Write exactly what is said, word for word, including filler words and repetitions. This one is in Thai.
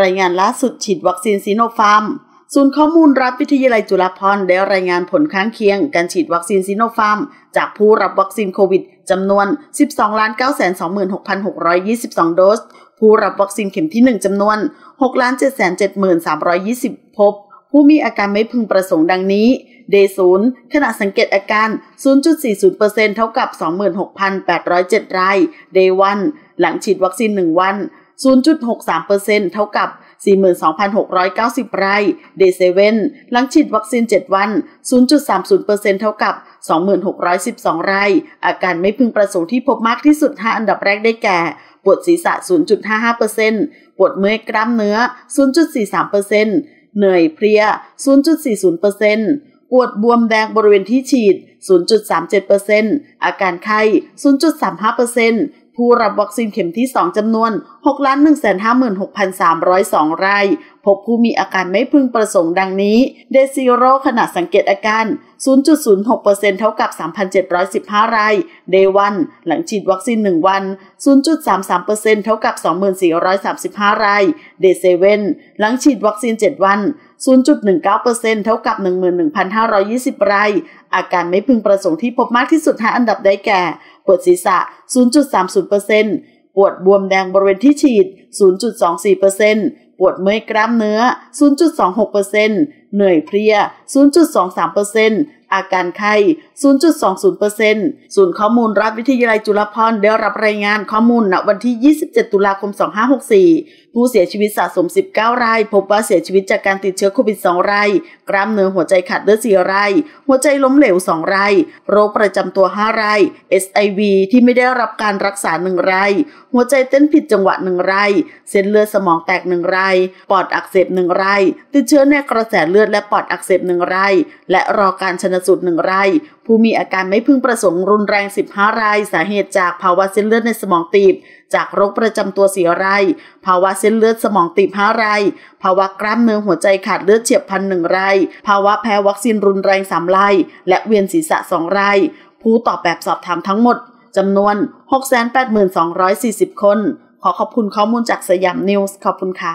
รายงานล่าสุดฉีดวัคซีนซิโนฟาร์มศูนย์ข้อมูลรัฐวิทยาลัยจุฬาภรณ์ได้รายงานผลข้างเคียงการฉีดวัคซีนซิโนฟาร์มจากผู้รับวัคซีนโควิดจำนวน สิบสองล้านเก้าแสนสองหมื่นหกพันหกร้อยยี่สิบสอง โดสผู้รับวัคซีนเข็มที่หนึ่งจำนวน หกล้านเจ็ดแสนเจ็ดหมื่นสามพันสามร้อยยี่สิบ พบผู้มีอาการไม่พึงประสงค์ดังนี้ Day ศูนย์ขณะสังเกตอาการ ศูนย์จุดสี่ศูนย์เปอร์เซ็นต์ เท่ากับ สองหมื่นหกพันแปดร้อยเจ็ด ราย Day วันหลังฉีดวัคซีนหนึ่งวัน ศูนย์จุดหกสามเปอร์เซ็นต์ เท่ากับสี่หมื่นสองพันหกร้อยเก้าสิบ ราย Day เซเว่นหลังฉีดวัคซีนเจ็ดวัน ศูนย์จุดสามศูนย์เปอร์เซ็นต์ เท่ากับ สองหมื่นหกร้อยสิบสอง รายอาการไม่พึงประสงค์ที่พบมากที่สุดห้าอันดับแรกได้แก่ปวดศีรษะ ศูนย์จุดห้าห้าเปอร์เซ็นต์ ปวดเมื่อยกล้ามเนื้อ ศูนย์จุดสี่สามเปอร์เซ็นต์ เหนื่อยเพลีย ศูนย์จุดสี่ศูนย์เปอร์เซ็นต์ ปวดบวมแดงบริเวณที่ฉีด ศูนย์จุดสามเจ็ดเปอร์เซ็นต์ อาการไข้ ศูนย์จุดสามห้าเปอร์เซ็นต์ผู้รับวัคซีนเข็มที่สองจำนวน หกล้านหนึ่งแสนห้าหมื่นหกพันสามร้อยสอง รายพบผู้มีอาการไม่พึงประสงค์ดังนี้ Day ศูนย์ขณะสังเกตอาการ ศูนย์จุดศูนย์หกเปอร์เซ็นต์ เท่ากับ สามพันเจ็ดร้อยสิบห้า ราย Day วันหลังฉีดวัคซีนหนึ่งวัน ศูนย์จุดสามสามเปอร์เซ็นต์ เท่ากับ สองหมื่นสี่ร้อยสามสิบห้า ราย Day เซเว่นหลังฉีดวัคซีนเจ็ดวัน ศูนย์จุดหนึ่งเก้าเปอร์เซ็นต์ เท่ากับ หนึ่งหมื่นหนึ่งพันห้าร้อยยี่สิบ รายอาการไม่พึงประสงค์ที่พบมากที่สุดห้าอันดับได้แก่ปวดศีรษะ ศูนย์จุดสามศูนย์เปอร์เซ็นต์ ปวดบวมแดงบริเวณที่ฉีด ศูนย์จุดสองสี่เปอร์เซ็นต์ ปวดเมื่อยกล้ามเนื้อ ศูนย์จุดสองหกเปอร์เซ็นต์ เหนื่อยเพลีย ศูนย์จุดสองสามเปอร์เซ็นต์ อาการไข้ ศูนย์จุดสองศูนย์เปอร์เซ็นต์ ศูนย์ข้อมูลรัฐวิทยาลัยจุฬาภรณ์ได้รับรายงานข้อมูลณวันที่ ยี่สิบเจ็ด ตุลาคม สองห้าหกสี่ ผู้เสียชีวิตสะสม สิบเก้า รายพบว่าเสียชีวิตจากการติดเชื้อโควิด สอง รายกล้ามเนื้อหัวใจขาดเลือด สี่ รายหัวใจล้มเหลว สอง รายโรคประจำตัว ห้า ราย เอส ไอ วี ที่ไม่ได้รับการรักษา หนึ่ง รายหัวใจเต้นผิดจังหวะ หนึ่ง รายเส้นเลือดสมองแตก หนึ่ง รายปอดอักเสบ หนึ่ง รายติดเชื้อในกระแสเลือดและปอดอักเสบ หนึ่ง รายและรอการชันสูตร หนึ่ง รายผู้มีอาการไม่พึงประสงค์รุนแรง สิบห้า รายสาเหตุจากภาวะเส้นเลือดในสมองตีบจากโรคประจำตัว สี่ รายภาวะเส้นเลือดสมองตีบ ห้า รายภาวะกล้ามเนื้อหัวใจขาดเลือดเฉียบพลัน หนึ่ง รายภาวะแพ้วัคซีนรุนแรง สาม รายและเวียนศีรษะ สอง รายผู้ตอบแบบสอบถามทั้งหมดจำนวน หกแสนแปดหมื่นสองพันสองร้อยสี่สิบ คนขอขอบคุณข้อมูลจากสยามนิวส์ขอบคุณค่ะ